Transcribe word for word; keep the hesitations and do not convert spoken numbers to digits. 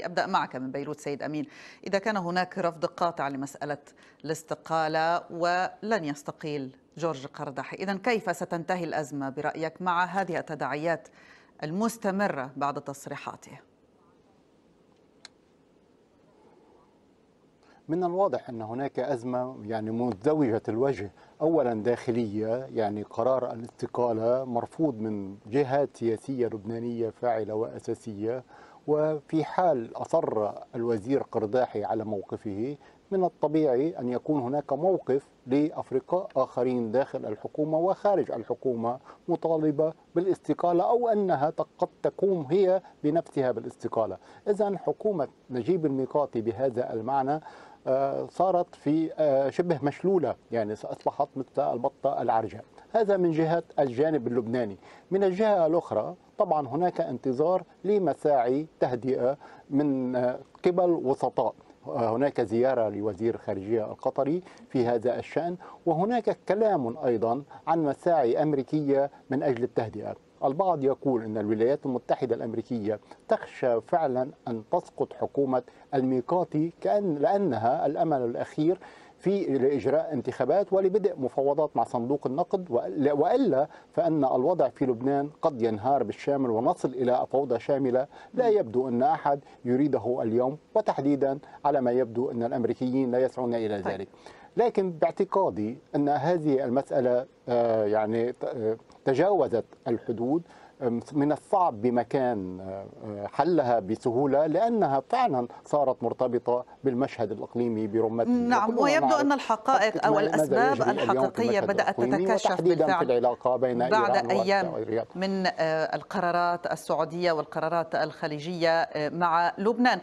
الميقاتي. أبدأ معك من بيروت سيد أمين، إذا كان هناك رفض قاطع لمسألة الاستقالة ولن يستقيل جورج قرداحي، إذن كيف ستنتهي الأزمة برأيك مع هذه التداعيات المستمرة بعد تصريحاته؟ من الواضح أن هناك أزمة يعني مزدوجة الوجه، أولا داخلية، يعني قرار الاستقالة مرفوض من جهات سياسية لبنانية فاعلة وأساسية، وفي حال أصر الوزير قرداحي على موقفه من الطبيعي أن يكون هناك موقف لأفرقاء آخرين داخل الحكومة وخارج الحكومة مطالبة بالاستقالة أو أنها قد تقوم هي بنفسها بالاستقالة. إذن حكومة نجيب الميقاتي بهذا المعنى صارت في شبه مشلولة، يعني أصبحت مثل البطة العرجاء. هذا من جهة الجانب اللبناني. من الجهة الأخرى طبعا هناك انتظار لمساعي تهدئة من قبل وسطاء، هناك زيارة لوزير الخارجية القطري في هذا الشأن، وهناك كلام أيضا عن مساعي أمريكية من أجل التهدئة. البعض يقول أن الولايات المتحدة الأمريكية تخشى فعلا أن تسقط حكومة الميقاتي كأن لأنها الأمل الأخير في لإجراء انتخابات ولبدء مفاوضات مع صندوق النقد، وإلا فأن الوضع في لبنان قد ينهار بالشامل ونصل إلى فوضى شاملة لا يبدو أن أحد يريده اليوم، وتحديدا على ما يبدو أن الأمريكيين لا يسعون إلى ذلك. لكن باعتقادي أن هذه المسألة يعني تجاوزت الحدود، من الصعب بمكان حلها بسهولة لأنها فعلا صارت مرتبطة بالمشهد الإقليمي برمته. نعم، ويبدو أن الحقائق أو الأسباب الحقيقية بدأت تتكشف بالفعل بعد أيام من القرارات السعودية والقرارات الخليجية مع لبنان.